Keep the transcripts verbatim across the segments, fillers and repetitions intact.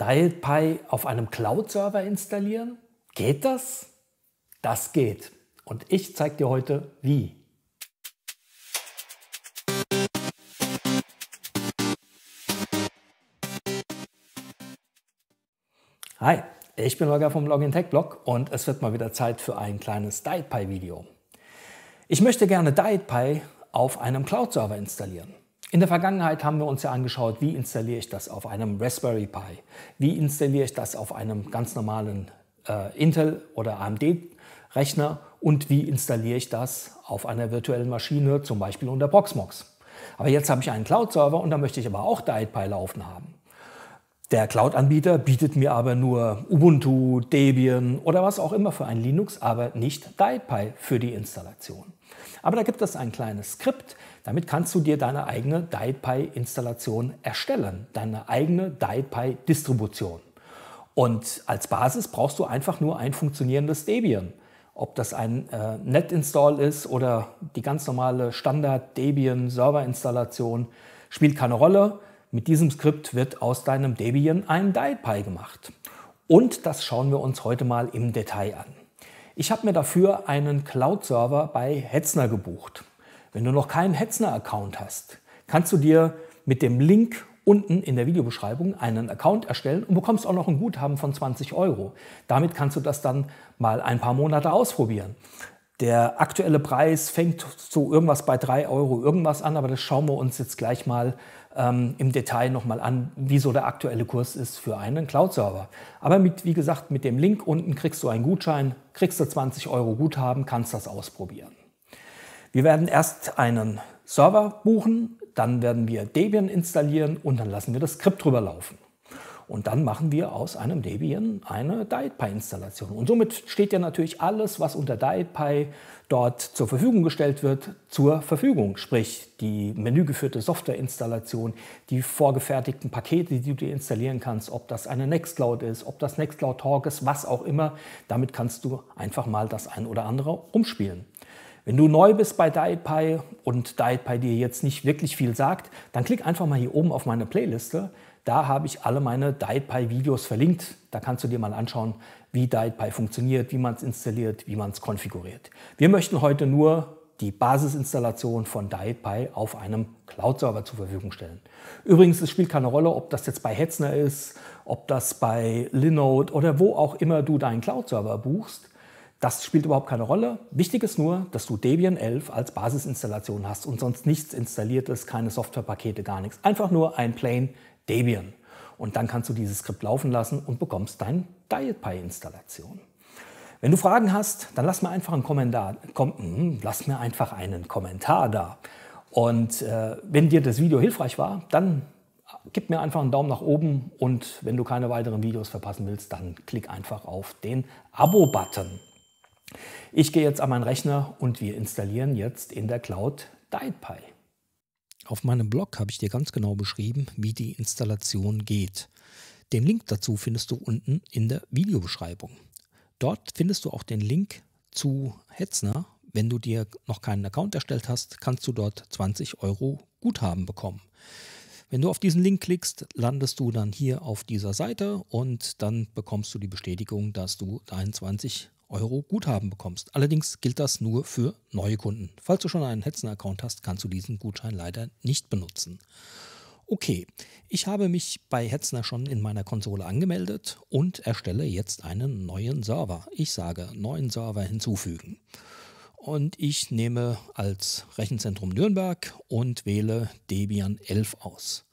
DietPi auf einem Cloud-Server installieren? Geht das? Das geht. Und ich zeige dir heute, wie. Hi, ich bin Holger vom Login Tech Blog und es wird mal wieder Zeit für ein kleines DietPi-Video. Ich möchte gerne DietPi auf einem Cloud-Server installieren. In der Vergangenheit haben wir uns ja angeschaut, wie installiere ich das auf einem Raspberry Pi, wie installiere ich das auf einem ganz normalen äh, Intel- oder A M D-Rechner und wie installiere ich das auf einer virtuellen Maschine, zum Beispiel unter Proxmox. Aber jetzt habe ich einen Cloud-Server und da möchte ich aber auch DietPi laufen haben. Der Cloud-Anbieter bietet mir aber nur Ubuntu, Debian oder was auch immer für ein Linux, aber nicht DietPi für die Installation. Aber da gibt es ein kleines Skript, damit kannst du dir deine eigene DietPi-Installation erstellen, deine eigene DietPi-Distribution. Und als Basis brauchst du einfach nur ein funktionierendes Debian. Ob das ein äh, Net-Install ist oder die ganz normale Standard-Debian-Server-Installation, spielt keine Rolle. Mit diesem Skript wird aus deinem Debian ein DietPi gemacht. Und das schauen wir uns heute mal im Detail an. Ich habe mir dafür einen Cloud-Server bei Hetzner gebucht. Wenn du noch keinen Hetzner-Account hast, kannst du dir mit dem Link unten in der Videobeschreibung einen Account erstellen und bekommst auch noch ein Guthaben von zwanzig Euro. Damit kannst du das dann mal ein paar Monate ausprobieren. Der aktuelle Preis fängt so irgendwas bei drei Euro irgendwas an, aber das schauen wir uns jetzt gleich mal ähm, im Detail nochmal an, wie so der aktuelle Kurs ist für einen Cloud-Server. Aber mit, wie gesagt, mit dem Link unten kriegst du einen Gutschein, kriegst du zwanzig Euro Guthaben, kannst das ausprobieren. Wir werden erst einen Server buchen, dann werden wir Debian installieren und dann lassen wir das Skript drüber laufen. Und dann machen wir aus einem Debian eine DietPi-Installation. Und somit steht ja natürlich alles, was unter DietPi dort zur Verfügung gestellt wird, zur Verfügung. Sprich, die menügeführte Softwareinstallation, die vorgefertigten Pakete, die du dir installieren kannst, ob das eine Nextcloud ist, ob das Nextcloud Talk ist, was auch immer. Damit kannst du einfach mal das ein oder andere umspielen. Wenn du neu bist bei DietPi und DietPi dir jetzt nicht wirklich viel sagt, dann klick einfach mal hier oben auf meine Playliste. Da habe ich alle meine DietPi-Videos verlinkt. Da kannst du dir mal anschauen, wie DietPi funktioniert, wie man es installiert, wie man es konfiguriert. Wir möchten heute nur die Basisinstallation von DietPi auf einem Cloud-Server zur Verfügung stellen. Übrigens, es spielt keine Rolle, ob das jetzt bei Hetzner ist, ob das bei Linode oder wo auch immer du deinen Cloud-Server buchst. Das spielt überhaupt keine Rolle. Wichtig ist nur, dass du Debian elf als Basisinstallation hast und sonst nichts installiert ist, keine Softwarepakete, gar nichts. Einfach nur ein plain Debian. Und dann kannst du dieses Skript laufen lassen und bekommst deine DietPi-Installation. Wenn du Fragen hast, dann lass mir einfach einen Kommentar, komm, lass mir einfach einen Kommentar da. Und äh, wenn dir das Video hilfreich war, dann gib mir einfach einen Daumen nach oben. Und wenn du keine weiteren Videos verpassen willst, dann klick einfach auf den Abo-Button. Ich gehe jetzt an meinen Rechner und wir installieren jetzt in der Cloud DietPi. Auf meinem Blog habe ich dir ganz genau beschrieben, wie die Installation geht. Den Link dazu findest du unten in der Videobeschreibung. Dort findest du auch den Link zu Hetzner. Wenn du dir noch keinen Account erstellt hast, kannst du dort zwanzig Euro Guthaben bekommen. Wenn du auf diesen Link klickst, landest du dann hier auf dieser Seite und dann bekommst du die Bestätigung, dass du deinen zwanzig Euro Guthaben bekommst. Allerdings gilt das nur für neue Kunden. Falls du schon einen Hetzner-Account hast, kannst du diesen Gutschein leider nicht benutzen. Okay, ich habe mich bei Hetzner schon in meiner Konsole angemeldet und erstelle jetzt einen neuen Server. Ich sage neuen Server hinzufügen. Und ich nehme als Rechenzentrum Nürnberg und wähle Debian elf aus.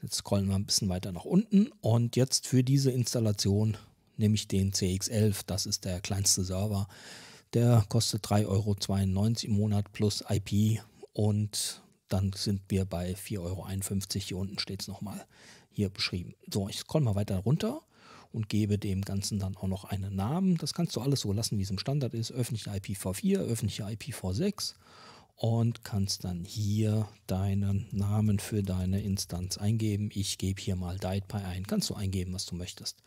Jetzt scrollen wir ein bisschen weiter nach unten und jetzt für diese Installation nehme ich den C X elf, das ist der kleinste Server. Der kostet drei Euro zweiundneunzig im Monat plus I P und dann sind wir bei vier Euro einundfünfzig. Hier unten steht es nochmal hier beschrieben. So, ich scroll mal weiter runter und gebe dem Ganzen dann auch noch einen Namen. Das kannst du alles so lassen, wie es im Standard ist. Öffentliche I P v vier, öffentliche I P v sechs und kannst dann hier deinen Namen für deine Instanz eingeben. Ich gebe hier mal DietPi ein. Kannst du eingeben, was du möchtest.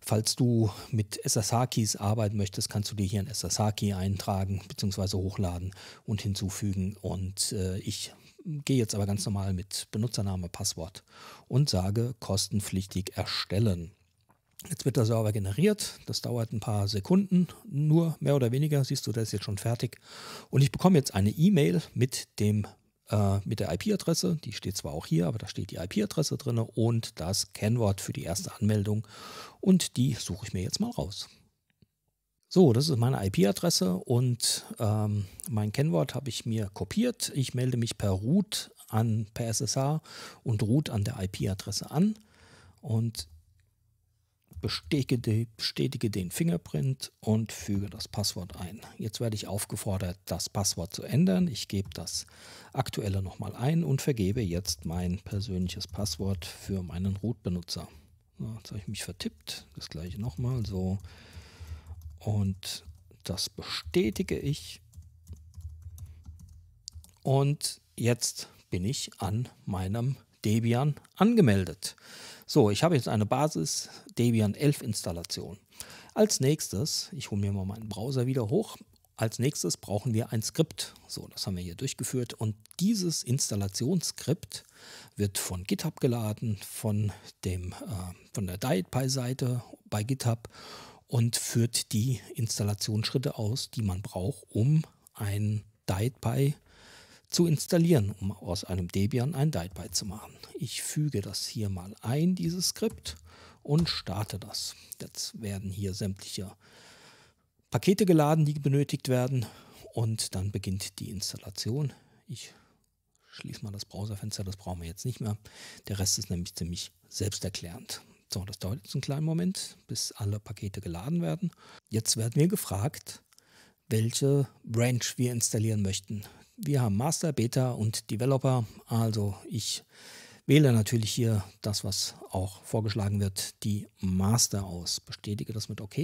Falls du mit S S H-Keys arbeiten möchtest, kannst du dir hier einen S S H-Key eintragen bzw. hochladen und hinzufügen. Und äh, ich gehe jetzt aber ganz normal mit Benutzername, Passwort und sage kostenpflichtig erstellen. Jetzt wird der Server generiert, das dauert ein paar Sekunden, nur mehr oder weniger, siehst du, der ist jetzt schon fertig. Und ich bekomme jetzt eine E-Mail mit, äh, mit der I P-Adresse, die steht zwar auch hier, aber da steht die I P-Adresse drin und das Kennwort für die erste Anmeldung und die suche ich mir jetzt mal raus. So, das ist meine I P-Adresse und ähm, mein Kennwort habe ich mir kopiert. Ich melde mich per Root an, per S S H und Root an der I P-Adresse an und Bestätige, bestätige den Fingerprint und füge das Passwort ein. Jetzt werde ich aufgefordert, das Passwort zu ändern. Ich gebe das aktuelle nochmal ein und vergebe jetzt mein persönliches Passwort für meinen Root-Benutzer. So, jetzt habe ich mich vertippt. Das gleiche nochmal so. Und das bestätige ich. Und jetzt bin ich an meinem Debian angemeldet. So, ich habe jetzt eine Basis Debian elf Installation. Als nächstes, ich hole mir mal meinen Browser wieder hoch, als nächstes brauchen wir ein Skript. So, das haben wir hier durchgeführt und dieses Installationsskript wird von GitHub geladen, von, dem, äh, von der DietPi-Seite bei GitHub und führt die Installationsschritte aus, die man braucht, um ein DietPi zu zu installieren, um aus einem Debian ein DietPi zu machen. Ich füge das hier mal ein, dieses Skript, und starte das. Jetzt werden hier sämtliche Pakete geladen, die benötigt werden, und dann beginnt die Installation. Ich schließe mal das Browserfenster, das brauchen wir jetzt nicht mehr. Der Rest ist nämlich ziemlich selbsterklärend. So, das dauert jetzt einen kleinen Moment, bis alle Pakete geladen werden. Jetzt werden wir gefragt, welche Branch wir installieren möchten. Wir haben Master, Beta und Developer, also ich wähle natürlich hier das, was auch vorgeschlagen wird, die Master aus. Bestätige das mit OK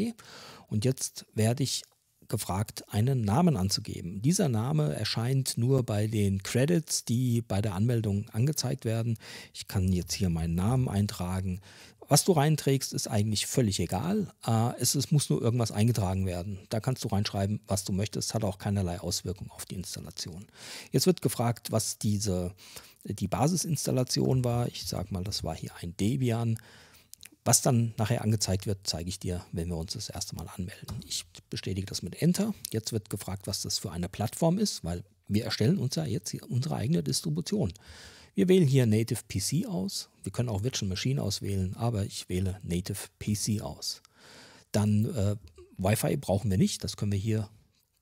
und jetzt werde ich gefragt, einen Namen anzugeben. Dieser Name erscheint nur bei den Credits, die bei der Anmeldung angezeigt werden. Ich kann jetzt hier meinen Namen eintragen. Was du reinträgst, ist eigentlich völlig egal. Es, es muss nur irgendwas eingetragen werden. Da kannst du reinschreiben, was du möchtest. Hat auch keinerlei Auswirkung auf die Installation. Jetzt wird gefragt, was diese, die Basisinstallation war. Ich sage mal, das war hier ein Debian. Was dann nachher angezeigt wird, zeige ich dir, wenn wir uns das erste Mal anmelden. Ich bestätige das mit Enter. Jetzt wird gefragt, was das für eine Plattform ist, weil wir erstellen uns ja jetzt unsere eigene Distribution. Wir wählen hier Native P C aus. Wir können auch Virtual Machine auswählen, aber ich wähle Native P C aus. Dann äh, Wi-Fi brauchen wir nicht. Das können wir hier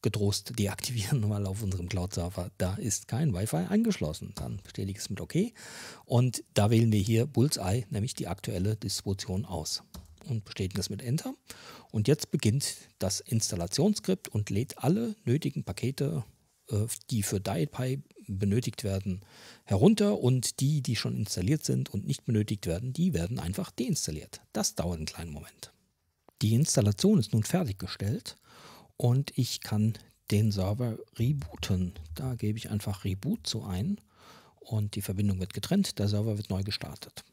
getrost deaktivieren, weil auf unserem Cloud-Server da ist kein Wi-Fi angeschlossen. Dann bestätige ich es mit OK. Und da wählen wir hier Bullseye, nämlich die aktuelle Distribution aus. Und bestätigen das mit Enter. Und jetzt beginnt das Installationsskript und lädt alle nötigen Pakete, äh, die für DietPi benötigt werden, herunter und die, die schon installiert sind und nicht benötigt werden, die werden einfach deinstalliert. Das dauert einen kleinen Moment. Die Installation ist nun fertiggestellt und ich kann den Server rebooten. Da gebe ich einfach Reboot so ein und die Verbindung wird getrennt, der Server wird neu gestartet.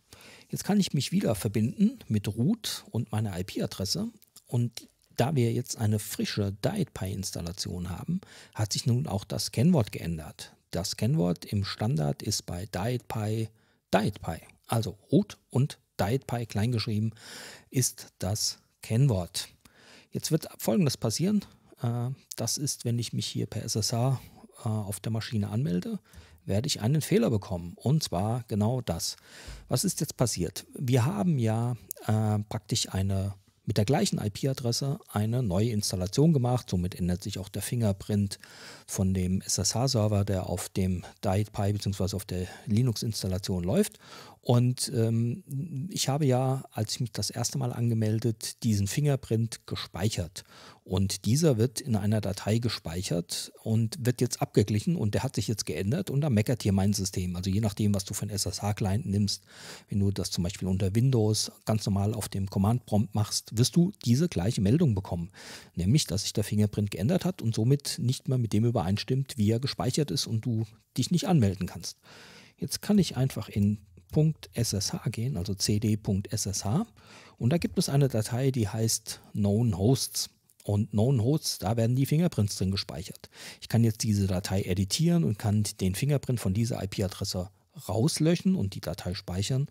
Jetzt kann ich mich wieder verbinden mit Root und meiner I P-Adresse und da wir jetzt eine frische DietPi-Installation haben, hat sich nun auch das Kennwort geändert. Das Kennwort im Standard ist bei DietPi DietPi, also Root und DietPi kleingeschrieben ist das Kennwort. Jetzt wird Folgendes passieren. Das ist, wenn ich mich hier per S S H auf der Maschine anmelde, werde ich einen Fehler bekommen. Und zwar genau das. Was ist jetzt passiert? Wir haben ja praktisch eine mit der gleichen I P-Adresse eine neue Installation gemacht. Somit ändert sich auch der Fingerprint von dem S S H-Server, der auf dem DietPi bzw. auf der Linux-Installation läuft. Und ähm, ich habe ja, als ich mich das erste Mal angemeldet, diesen Fingerprint gespeichert. Und dieser wird in einer Datei gespeichert und wird jetzt abgeglichen und der hat sich jetzt geändert und da meckert hier mein System. Also je nachdem, was du für einen S S H-Client nimmst, wenn du das zum Beispiel unter Windows ganz normal auf dem Command-Prompt machst, wirst du diese gleiche Meldung bekommen. Nämlich, dass sich der Fingerprint geändert hat und somit nicht mehr mit dem übereinstimmt, wie er gespeichert ist und du dich nicht anmelden kannst. Jetzt kann ich einfach in .ssh gehen, also cd.ssh und da gibt es eine Datei, die heißt known hosts. Und Known Hosts, da werden die Fingerprints drin gespeichert. Ich kann jetzt diese Datei editieren und kann den Fingerprint von dieser I P-Adresse rauslöschen und die Datei speichern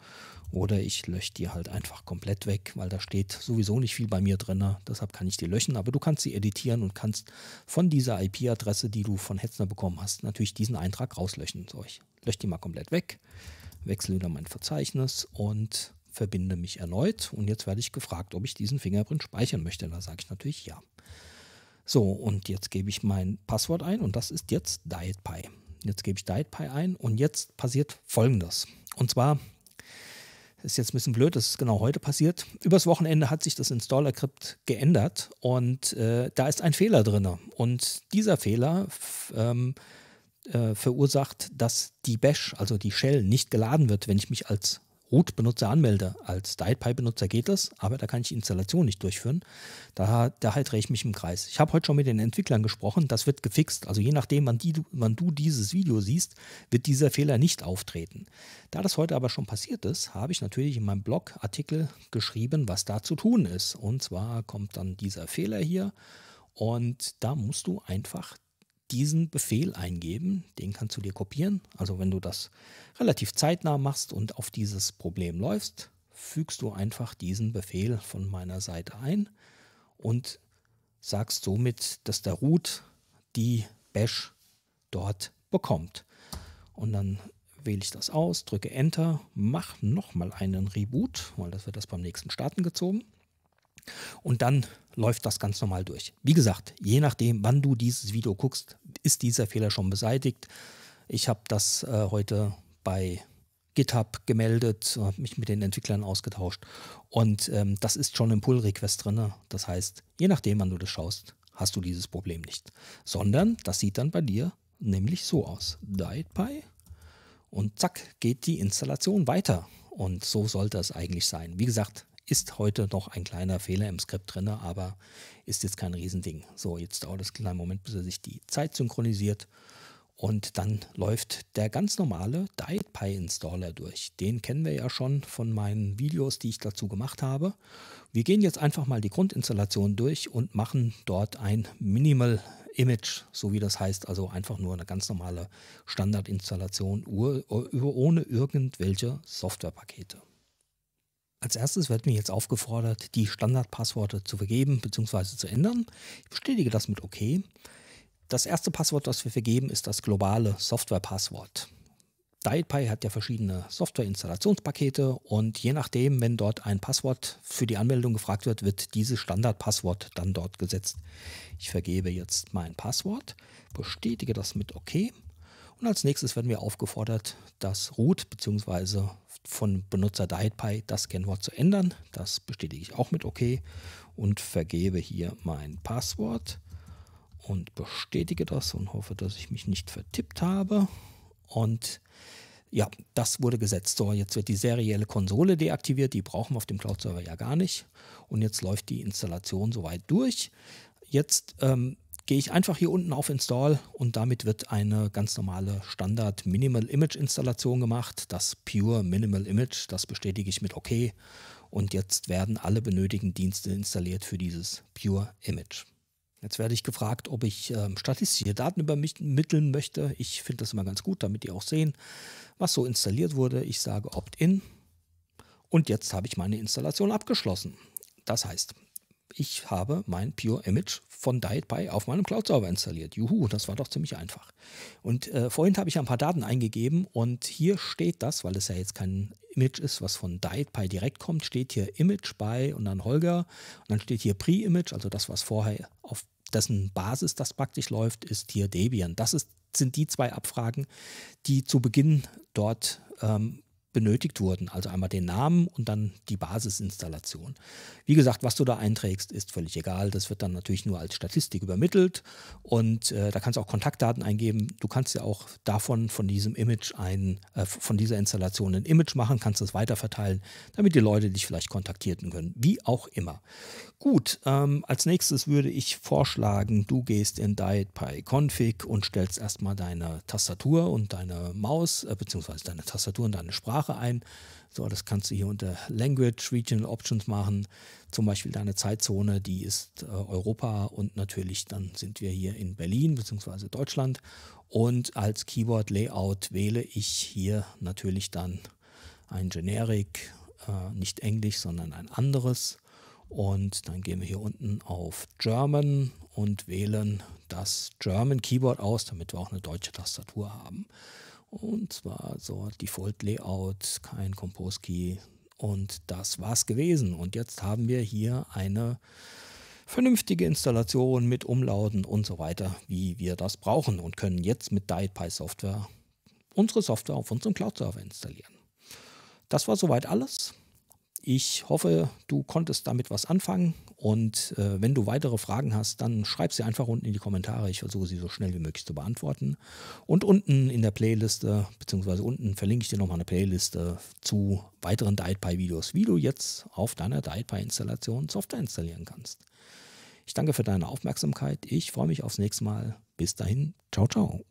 oder ich lösche die halt einfach komplett weg, weil da steht sowieso nicht viel bei mir drin, deshalb kann ich die löschen, aber du kannst sie editieren und kannst von dieser I P-Adresse, die du von Hetzner bekommen hast, natürlich diesen Eintrag rauslöschen. So, ich lösche die mal komplett weg, wechsle wieder mein Verzeichnis und verbinde mich erneut und jetzt werde ich gefragt, ob ich diesen Fingerprint speichern möchte. Da sage ich natürlich ja. So, und jetzt gebe ich mein Passwort ein und das ist jetzt DietPi. Jetzt gebe ich DietPi ein und jetzt passiert Folgendes. Und zwar, ist jetzt ein bisschen blöd, das ist genau heute passiert. Übers Wochenende hat sich das InstallerCrypt geändert und äh, da ist ein Fehler drin. Und dieser Fehler ähm, äh, verursacht, dass die Bash, also die Shell, nicht geladen wird, wenn ich mich als Root-Benutzer anmelde. Als DietPi-Benutzer geht das, aber da kann ich die Installation nicht durchführen. Daher, daher drehe ich mich im Kreis. Ich habe heute schon mit den Entwicklern gesprochen, das wird gefixt. Also je nachdem, wann, die, wann du dieses Video siehst, wird dieser Fehler nicht auftreten. Da das heute aber schon passiert ist, habe ich natürlich in meinem Blog-Artikel geschrieben, was da zu tun ist. Und zwar kommt dann dieser Fehler hier und da musst du einfach diesen Befehl eingeben, den kannst du dir kopieren. Also wenn du das relativ zeitnah machst und auf dieses Problem läufst, fügst du einfach diesen Befehl von meiner Seite ein und sagst somit, dass der Root die Bash dort bekommt. Und dann wähle ich das aus, drücke Enter, mache nochmal einen Reboot, weil das wird das beim nächsten Starten gezogen. Und dann läuft das ganz normal durch. Wie gesagt, je nachdem, wann du dieses Video guckst, ist dieser Fehler schon beseitigt. Ich habe das äh, heute bei GitHub gemeldet, habe mich mit den Entwicklern ausgetauscht und ähm, das ist schon im Pull-Request drin. Das heißt, je nachdem, wann du das schaust, hast du dieses Problem nicht. Sondern das sieht dann bei dir nämlich so aus. DietPi und zack, geht die Installation weiter. Und so sollte es eigentlich sein. Wie gesagt, ist heute noch ein kleiner Fehler im Skript drin, aber ist jetzt kein Riesending. So, jetzt dauert es einen kleinen Moment, bis er sich die Zeit synchronisiert und dann läuft der ganz normale DietPi-Installer durch. Den kennen wir ja schon von meinen Videos, die ich dazu gemacht habe. Wir gehen jetzt einfach mal die Grundinstallation durch und machen dort ein Minimal Image, so wie das heißt, also einfach nur eine ganz normale Standardinstallation ohne irgendwelche Softwarepakete. Als erstes wird mir jetzt aufgefordert, die Standardpassworte zu vergeben bzw. zu ändern. Ich bestätige das mit OK. Das erste Passwort, das wir vergeben, ist das globale Softwarepasswort. DietPi hat ja verschiedene Softwareinstallationspakete und je nachdem, wenn dort ein Passwort für die Anmeldung gefragt wird, wird dieses Standardpasswort dann dort gesetzt. Ich vergebe jetzt mein Passwort, bestätige das mit OK. Und als nächstes werden wir aufgefordert, das Root bzw. von Benutzer DietPi das Kennwort zu ändern. Das bestätige ich auch mit OK und vergebe hier mein Passwort und bestätige das und hoffe, dass ich mich nicht vertippt habe. Und ja, das wurde gesetzt. So, jetzt wird die serielle Konsole deaktiviert. Die brauchen wir auf dem Cloud-Server ja gar nicht. Und jetzt läuft die Installation soweit durch. Jetzt ähm, gehe ich einfach hier unten auf Install und damit wird eine ganz normale Standard Minimal Image Installation gemacht. Das Pure Minimal Image, das bestätige ich mit OK. Und jetzt werden alle benötigten Dienste installiert für dieses Pure Image. Jetzt werde ich gefragt, ob ich ähm, statistische Daten übermitteln möchte. Ich finde das immer ganz gut, damit die auch sehen, was so installiert wurde. Ich sage Opt-in und jetzt habe ich meine Installation abgeschlossen. Das heißt, ich habe mein Pure Image von DietPi auf meinem Cloud-Server installiert. Juhu, das war doch ziemlich einfach. Und äh, vorhin habe ich ein paar Daten eingegeben und hier steht das, weil es ja jetzt kein Image ist, was von DietPi direkt kommt, steht hier Image by und dann Holger und dann steht hier Pre-Image, also das, was vorher auf dessen Basis das praktisch läuft, ist hier Debian. Das ist, sind die zwei Abfragen, die zu Beginn dort ähm, benötigt wurden. Also einmal den Namen und dann die Basisinstallation. Wie gesagt, was du da einträgst, ist völlig egal. Das wird dann natürlich nur als Statistik übermittelt und äh, da kannst du auch Kontaktdaten eingeben. Du kannst ja auch davon, von diesem Image, ein, äh, von dieser Installation ein Image machen, kannst das weiterverteilen, damit die Leute dich vielleicht kontaktieren können. Wie auch immer. Gut, ähm, als nächstes würde ich vorschlagen, du gehst in DietPi Config und stellst erstmal deine Tastatur und deine Maus, äh, beziehungsweise deine Tastatur und deine Sprache ein. So, das kannst du hier unter Language, Regional Options machen. Zum Beispiel deine Zeitzone, die ist äh, Europa und natürlich dann sind wir hier in Berlin bzw. Deutschland. Und als Keyboard Layout wähle ich hier natürlich dann ein Generic, äh, nicht Englisch, sondern ein anderes. Und dann gehen wir hier unten auf German und wählen das German Keyboard aus, damit wir auch eine deutsche Tastatur haben. Und zwar so Default Layout, kein Compose Key. Und das war's gewesen. Und jetzt haben wir hier eine vernünftige Installation mit Umlauten und so weiter, wie wir das brauchen, und können jetzt mit DietPi Software unsere Software auf unserem Cloud-Server installieren. Das war soweit alles. Ich hoffe, du konntest damit was anfangen, und äh, wenn du weitere Fragen hast, dann schreib sie einfach unten in die Kommentare. Ich versuche sie so schnell wie möglich zu beantworten. Und unten in der Playliste, beziehungsweise unten verlinke ich dir nochmal eine Playliste zu weiteren DietPi-Videos, wie du jetzt auf deiner DietPi-Installation Software installieren kannst. Ich danke für deine Aufmerksamkeit. Ich freue mich aufs nächste Mal. Bis dahin. Ciao, ciao.